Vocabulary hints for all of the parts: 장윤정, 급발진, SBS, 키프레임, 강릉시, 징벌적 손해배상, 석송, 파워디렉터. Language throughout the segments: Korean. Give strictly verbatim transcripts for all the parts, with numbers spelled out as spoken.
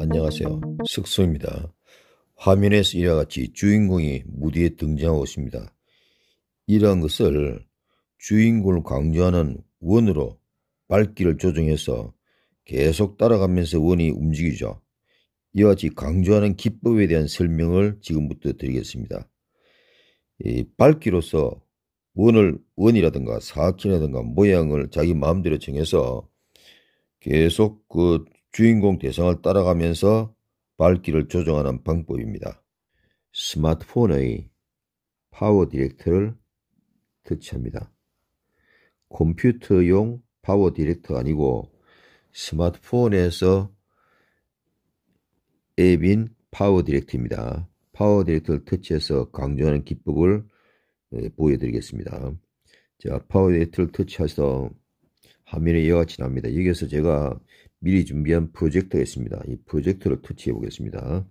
안녕하세요, 석송입니다. 화면에서 이와 같이 주인공이 무대에 등장하고 있습니다. 이러한 것을 주인공을 강조하는 원으로 밝기를 조정해서 계속 따라가면서 원이 움직이죠. 이와 같이 강조하는 기법에 대한 설명을 지금부터 드리겠습니다. 이 밝기로서 원을 원이라든가 사각형이라든가 모양을 자기 마음대로 정해서 계속 그 주인공 대상을 따라가면서 밝기를 조정하는 방법입니다. 스마트폰의 파워디렉터를 터치합니다. 컴퓨터용 파워디렉터 아니고 스마트폰에서 앱인 파워디렉터입니다. 파워디렉터를 터치해서 강조하는 기법을 보여드리겠습니다. 자, 파워디렉터를 터치해서 화면이 이와 같이 나옵니다. 여기에서 제가 미리 준비한 프로젝터가 있습니다. 이 프로젝터를 터치해 보겠습니다.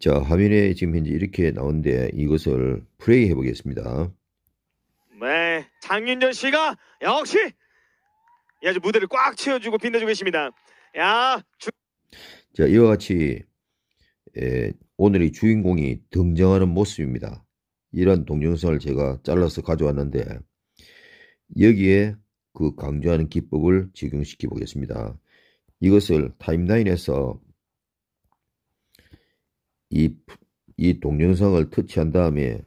자, 화면에 지금 현재 이렇게 나오는데 이것을 플레이 해 보겠습니다. 네, 장윤정 씨가 역시 아주 무대를 꽉 채워주고 빛내주고 계십니다. 야, 주... 자, 이와 같이 에, 오늘의 주인공이 등장하는 모습입니다. 이런 동영상을 제가 잘라서 가져왔는데 여기에 그 강조하는 기법을 적용시켜 보겠습니다. 이것을 타임라인에서 이, 이 동영상을 터치한 다음에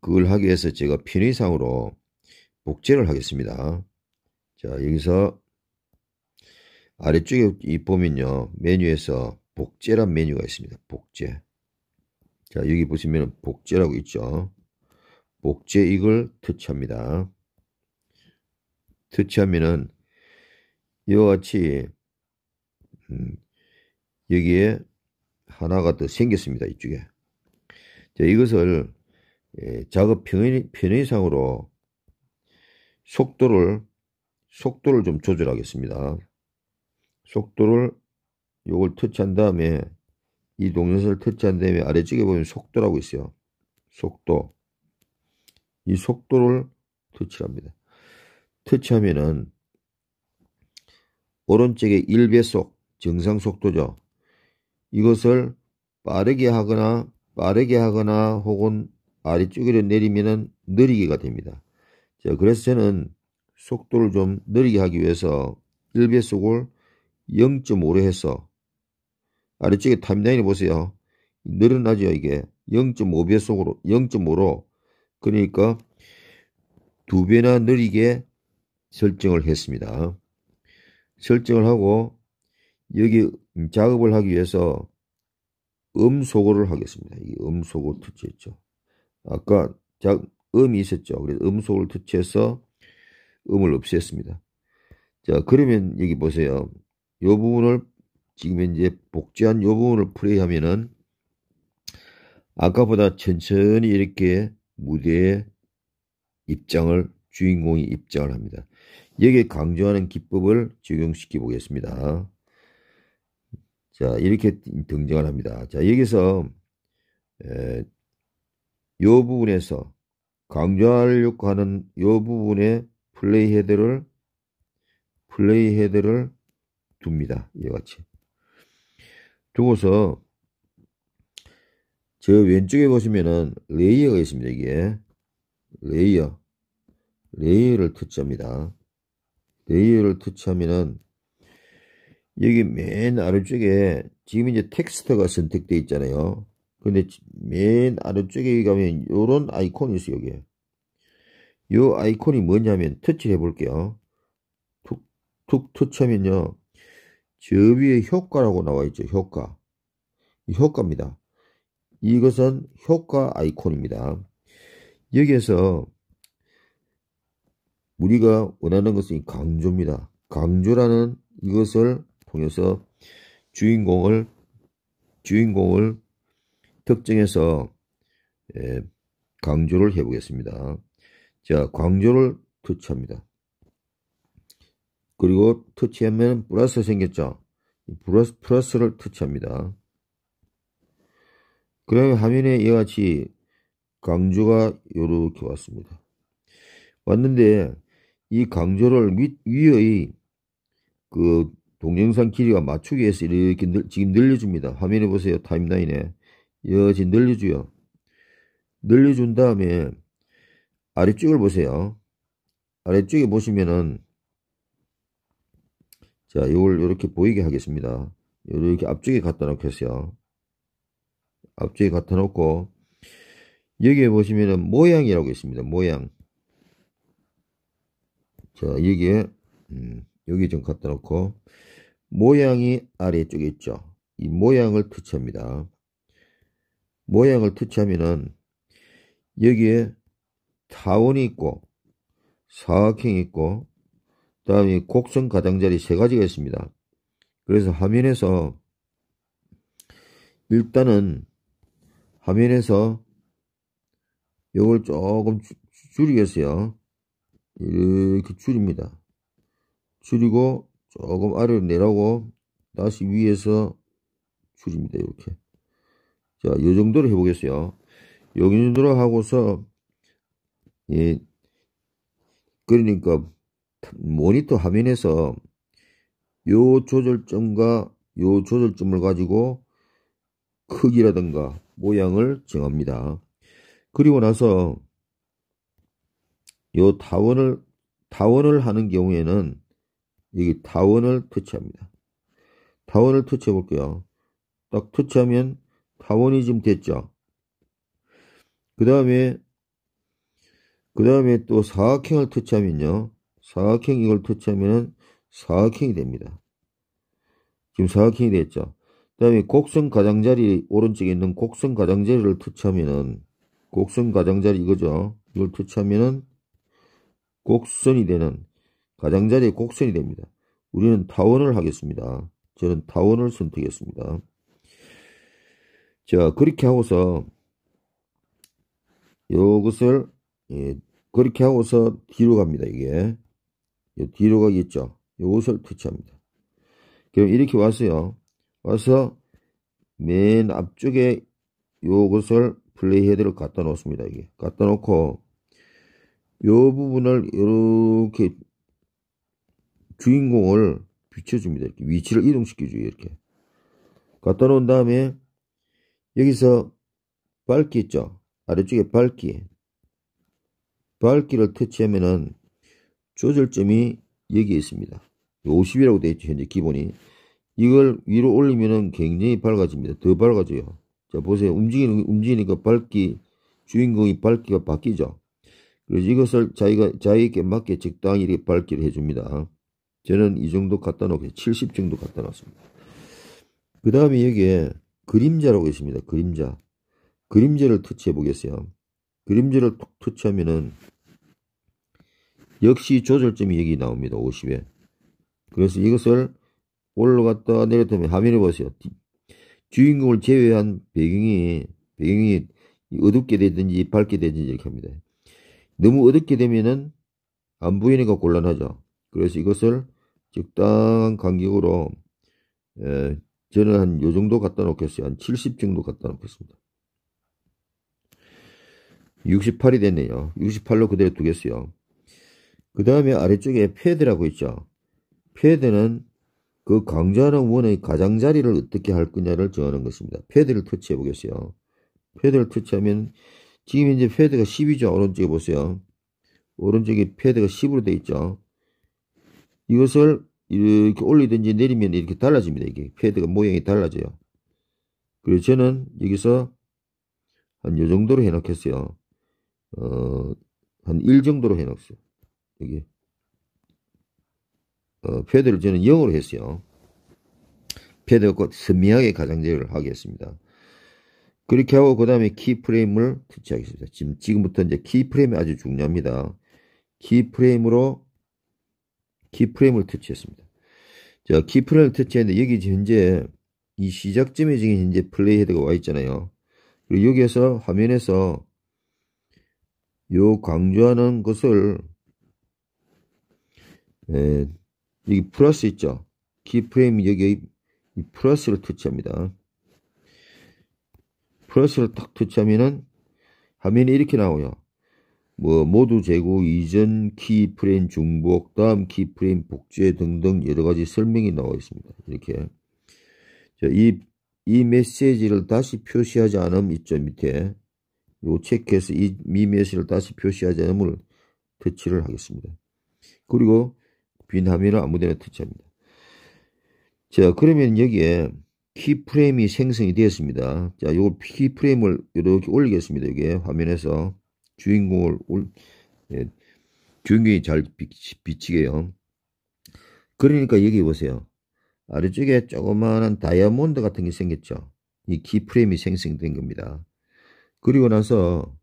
그걸 하기 위해서 제가 편의상으로 복제를 하겠습니다. 자, 여기서 아래쪽에 보면요, 메뉴에서 복제란 메뉴가 있습니다. 복제. 자, 여기 보시면 복제라고 있죠. 복제 이걸 터치합니다. 터치하면은 이와 같이 음, 여기에 하나가 더 생겼습니다. 이쪽에. 자, 이것을 예, 작업 편의, 편의상으로 속도를 속도를 좀 조절하겠습니다. 속도를 요걸 터치한 다음에 이 동영상을 터치한 다음에 아래쪽에 보면 속도라고 있어요. 속도. 이 속도를 터치합니다. 터치하면은 오른쪽에 일 배속 정상 속도죠. 이것을 빠르게 하거나 빠르게 하거나 혹은 아래쪽으로 내리면은 느리게가 됩니다. 자, 그래서 저는 속도를 좀 느리게 하기 위해서 일 배속을 영 점 오로 해서 아래쪽에 타임라인을 보세요. 늘어나죠, 이게. 영 점 오 배속으로 영 점 오로 그러니까 두 배나 느리게 설정을 했습니다. 설정을 하고 여기 작업을 하기 위해서 음소거를 하겠습니다. 이 음소거 터치했죠. 아까 자, 음이 있었죠. 그래서 음소거를 터치해서 음을 없앴습니다. 자, 그러면 여기 보세요. 이 부분을 지금 현재 복제한 이 부분을 플레이하면은 아까보다 천천히 이렇게 무대에 입장을 주인공이 입장을 합니다. 여기에 강조하는 기법을 적용시켜 보겠습니다. 자, 이렇게 등장을 합니다. 자, 여기서 에, 요 부분에서 강조하려고 하는 요 부분에 플레이 헤드를 플레이 헤드를 둡니다. 이와 같이 두고서 저 왼쪽에 보시면은 레이어가 있습니다. 이게 레이어 레이어를 터치합니다. 레이어를 터치하면은 여기 맨 아래쪽에 지금 이제 텍스트가 선택되어 있잖아요. 근데 맨 아래쪽에 가면 요런 아이콘이 있어요. 여기 요 아이콘이 뭐냐면 터치를 해 볼게요. 툭툭 터치하면요, 저 위에 효과라고 나와 있죠. 효과. 효과입니다. 이것은 효과 아이콘입니다. 여기에서 우리가 원하는 것은 강조입니다. 강조라는 이것을 통해서 주인공을 주인공을 특정해서 예, 강조를 해보겠습니다. 자, 강조를 터치합니다. 그리고 터치하면 플러스 생겼죠. 플러스, 플러스를 터치합니다. 그러면 화면에 이와 같이 강조가 이렇게 왔습니다. 왔는데 이 강조를 위, 위의 그 동영상 길이와 맞추기 위해서 이렇게 늘, 지금 늘려줍니다. 화면에 보세요. 타임라인에 여진 늘려줘요. 늘려준 다음에 아래쪽을 보세요. 아래쪽에 보시면은 자, 요걸 이렇게 보이게 하겠습니다. 이렇게 앞쪽에 갖다 놓겠어요. 앞쪽에 갖다 놓고 여기에 보시면은 모양이라고 있습니다. 모양. 자, 여기에 음, 여기 좀 갖다 놓고 모양이 아래쪽에 있죠. 이 모양을 터치합니다. 모양을 터치하면은 여기에 타원이 있고 사각형이 있고 다음에 곡선 가장자리 세 가지가 있습니다. 그래서 화면에서 일단은 화면에서 요걸 조금 주, 줄이겠어요. 이렇게 줄입니다. 줄이고 조금 아래로 내려오고 다시 위에서 줄입니다. 이렇게. 자, 요 정도로 해보겠어요. 요 정도로 하고서 예, 그러니까 모니터 화면에서 요 조절점과 요 조절점을 가지고 크기라든가 모양을 정합니다. 그리고 나서 요 타원을 타원을 하는 경우에는 여기 타원을 터치합니다. 타원을 터치해 볼게요. 딱 터치하면 타원이 지금 됐죠. 그 다음에 그 다음에 또 사각형을 터치하면요. 사각형 이걸 터치하면 사각형이 됩니다. 지금 사각형이 됐죠. 그 다음에 곡선 가장자리 오른쪽에 있는 곡선 가장자리를 터치하면은 곡선 가장자리 이거죠. 이걸 터치하면은 곡선이 되는 가장자리의 곡선이 됩니다. 우리는 타원을 하겠습니다. 저는 타원을 선택했습니다. 자, 그렇게 하고서 요것을 예, 그렇게 하고서 뒤로 갑니다. 이게 요 뒤로 가겠죠. 요것을 터치합니다. 그럼 이렇게 왔어요. 와서 맨 앞쪽에 요것을 플레이 헤드를 갖다 놓습니다. 이게 갖다 놓고 요 부분을 이렇게 주인공을 비춰줍니다. 이렇게 위치를 이동시켜줘요. 이렇게 갖다 놓은 다음에 여기서 밝기 있죠. 아래쪽에 밝기 밝기를 터치하면은 조절점이 여기에 있습니다. 오십이라고 되어 있죠. 현재 기본이. 이걸 위로 올리면은 굉장히 밝아집니다. 더 밝아져요. 자, 보세요. 움직이는, 움직이니까 밝기, 주인공이 밝기가 바뀌죠. 그래서 이것을 자기가, 자기에게 맞게 적당히 이렇게 밝기를 해줍니다. 저는 이 정도 갖다 놓고, 칠십 정도 갖다 놨습니다. 그 다음에 여기에 그림자라고 있습니다. 그림자. 그림자를 터치해 보겠어요. 그림자를 툭 터치하면은 역시 조절점이 여기 나옵니다. 오십에. 그래서 이것을 올라갔다 내렸다 하면 화면을 보세요. 주인공을 제외한 배경이 배경이 어둡게 되든지 밝게 되든지 이렇게 합니다. 너무 어둡게 되면은 안 보이니까 곤란하죠. 그래서 이것을 적당한 간격으로 예, 저는 한 요 정도 갖다 놓겠어요. 한 칠십 정도 갖다 놓겠습니다. 육십팔이 됐네요. 육십팔로 그대로 두겠어요. 그 다음에 아래쪽에 패드라고 있죠. 패드는 그 강조하는 원의 가장자리를 어떻게 할 거냐를 정하는 것입니다. 패드를 터치해 보겠어요. 패드를 터치하면 지금 이제 패드가 십이죠. 오른쪽에 보세요. 오른쪽에 패드가 십으로 되어 있죠. 이것을 이렇게 올리든지 내리면 이렇게 달라집니다. 이게 패드가 모양이 달라져요. 그래서 저는 여기서 한 요 정도로 해놓겠어요. 어, 한 일 정도로 해놨어요. 여기. 어, 패드를 저는 영으로 했어요. 패드가 곧 선명하게 가장자리를 하겠습니다. 그렇게 하고, 그 다음에 키프레임을 터치하겠습니다. 지금, 지금부터 이제 키프레임이 아주 중요합니다. 키프레임으로, 키프레임을 터치했습니다. 자, 키프레임을 터치했는데, 여기 현재, 이 시작점에 지금 현재 플레이 헤드가 와 있잖아요. 그리고 여기에서, 화면에서, 요 강조하는 것을 예, 여기 플러스 있죠. 키프레임 여기 이 플러스를 터치합니다. 플러스를 딱 터치하면은 화면이 이렇게 나와요. 뭐 모두 제고, 이전 키프레임 중복, 다음 키프레임 복제 등등 여러가지 설명이 나와 있습니다. 이렇게 자, 이, 이 메시지를 다시 표시하지 않음, 이점 밑에 요 체크해서 이, 이 메시지를 다시 표시하지 않음을 터치를 하겠습니다. 그리고 빈 화면을 아무데나 터치합니다. 자, 그러면 여기에 키프레임이 생성이 되었습니다. 자, 요 키프레임을 이렇게 올리겠습니다. 이게 화면에서 주인공을 올, 예, 주인공이 잘 비치, 비치게요. 그러니까 여기 보세요. 아래쪽에 조그마한 다이아몬드 같은 게 생겼죠. 이 키프레임이 생성된 겁니다. 그리고 나서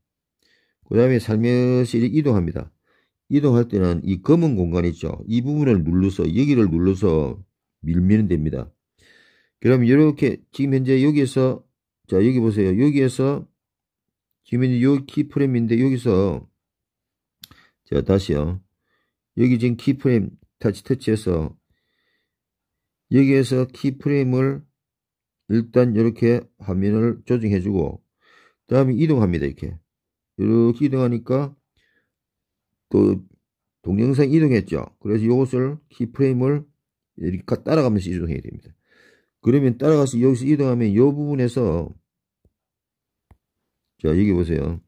그 다음에 살며시 이동합니다. 이동할 때는 이 검은 공간 있죠. 이 부분을 눌러서 여기를 눌러서 밀면 됩니다. 그럼 이렇게 지금 현재 여기에서 자 여기 보세요. 여기에서 지금 이제 요 키프레임인데 여기서 자 다시요. 여기 지금 키프레임 터치 터치해서 여기에서 키프레임을 일단 이렇게 화면을 조정해주고 다음에 이동합니다. 이렇게 이렇게 이동하니까 또 동영상 이동했죠. 그래서 이것을 키프레임을 이렇게 따라가면서 이동해야 됩니다. 그러면 따라가서 여기서 이동하면 이 부분에서 자 여기 보세요.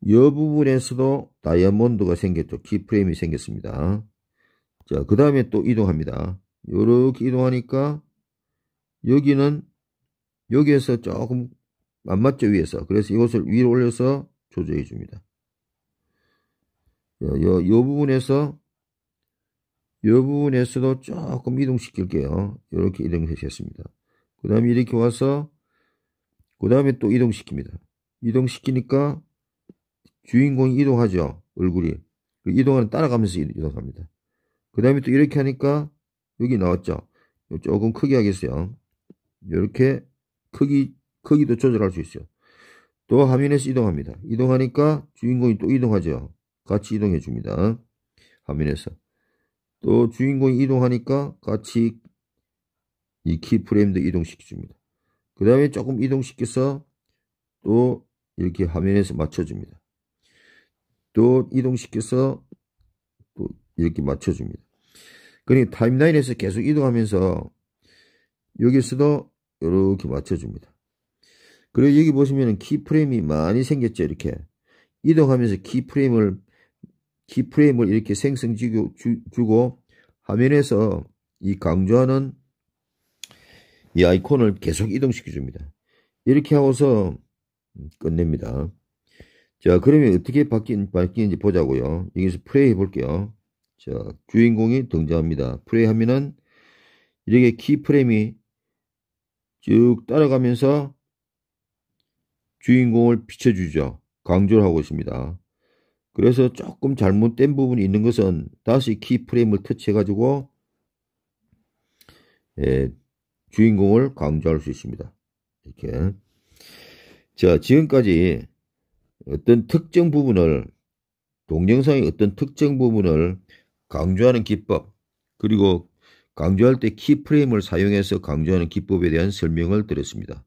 이 부분에서도 다이아몬드가 생겼죠. 키프레임이 생겼습니다. 자 그 다음에 또 이동합니다. 이렇게 이동하니까 여기는 여기에서 조금 안 맞죠. 위에서. 그래서 이것을 위로 올려서 조정해 줍니다. 자, 요, 요 부분에서 요 부분에서도 조금 이동시킬게요. 이렇게 이동시켰습니다. 그 다음에 이렇게 와서 그 다음에 또 이동시킵니다. 이동시키니까 주인공이 이동하죠. 얼굴이. 이동하는 따라가면서 이동합니다. 그 다음에 또 이렇게 하니까 여기 나왔죠. 조금 크게 하겠어요. 이렇게 크기, 크기도 조절할 수 있어요. 또 화면에서 이동합니다. 이동하니까 주인공이 또 이동하죠. 같이 이동해 줍니다. 화면에서. 또 주인공이 이동하니까 같이 이 키프레임도 이동시켜줍니다. 그 다음에 조금 이동시켜서 또 이렇게 화면에서 맞춰줍니다. 또 이동시켜서 또 이렇게 맞춰줍니다. 그러니까 타임라인에서 계속 이동하면서 여기서도 이렇게 맞춰줍니다. 그리고 여기 보시면 키프레임이 많이 생겼죠. 이렇게 이동하면서 키프레임을 키프레임을 이렇게 생성 주고, 주, 주고 화면에서 이 강조하는 이 아이콘을 계속 이동시켜 줍니다. 이렇게 하고서 끝냅니다. 자 그러면 어떻게 바뀐, 바뀌는지 보자고요. 여기서 플레이 해볼게요. 자 주인공이 등장합니다. 플레이 하면은 이렇게 키프레임이 쭉 따라가면서 주인공을 비춰주죠. 강조를 하고 있습니다. 그래서 조금 잘못된 부분이 있는 것은 다시 키프레임을 터치해가지고 예, 주인공을 강조할 수 있습니다. 이렇게 자 지금까지 어떤 특정 부분을 동영상의 어떤 특정 부분을 강조하는 기법 그리고 강조할 때 키프레임을 사용해서 강조하는 기법에 대한 설명을 드렸습니다.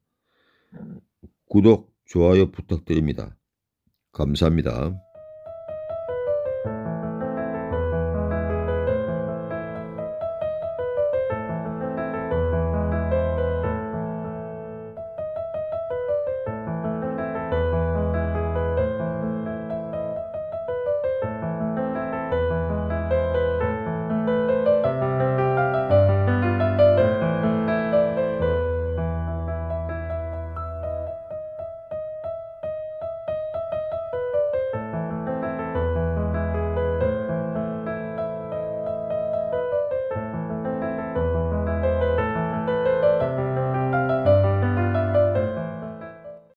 구독, 좋아요 부탁드립니다. 감사합니다.